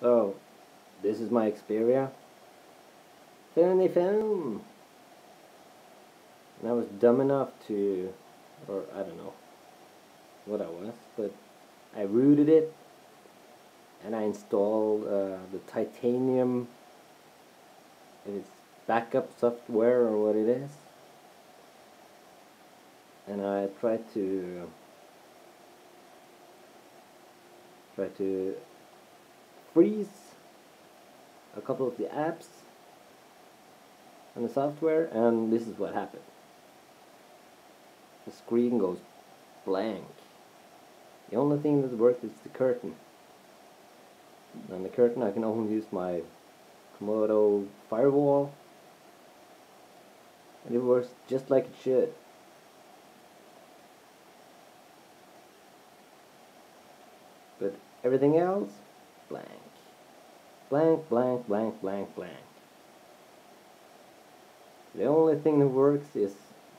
So, this is my Xperia. Filmy film! And I was dumb enough to, or I don't know what I was, but I rooted it and I installed the Titanium, if it's backup software or what it is, and I tried to freeze a couple of the apps and the software, and this is what happened. The screen goes blank. The only thing that worked is the curtain, and the curtain I can only use my Komodo firewall, and it works just like it should. But everything else, blank. Blank, blank, blank, blank, blank. The only thing that works is,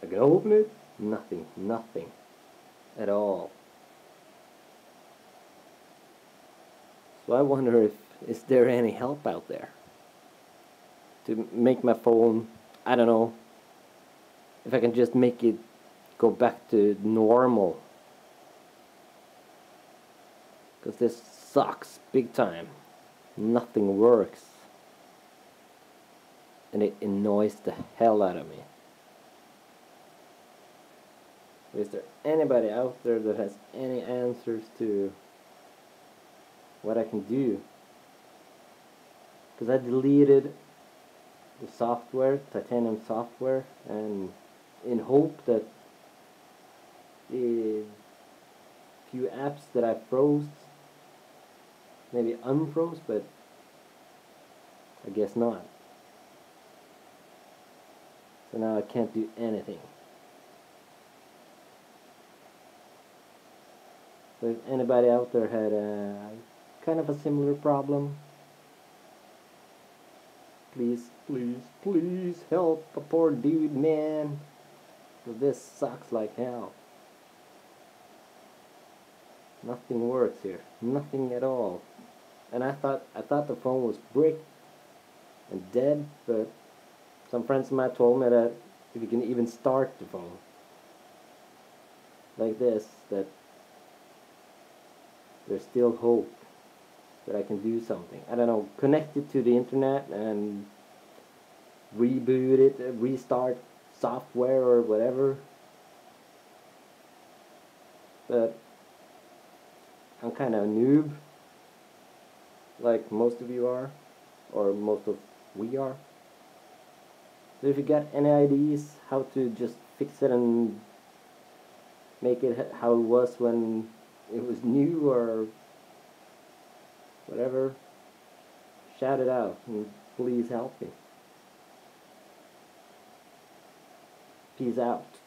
I can open it, nothing, nothing at all. So I wonder if, is there any help out there to make my phone, I don't know, if I can just make it go back to normal. Because this sucks big time. Nothing works. And it annoys the hell out of me. Is there anybody out there that has any answers to what I can do? Because I deleted the software, Titanium software, and in hope that the few apps that I froze maybe unfroze, but I guess not. So now I can't do anything. So if anybody out there had a kind of a similar problem, please, please, please help a poor dude, man. Because this sucks like hell. Nothing works here. Nothing at all. And I thought the phone was brick and dead, but some friends of mine told me that if you can even start the phone like this, that there's still hope that I can do something. I don't know, connect it to the internet and reboot it, restart software or whatever. But I'm kind of a noob, like most of you are, or most of we are. So if you got any ideas how to just fix it and make it how it was when it was new or whatever, shout it out and please help me. Peace out.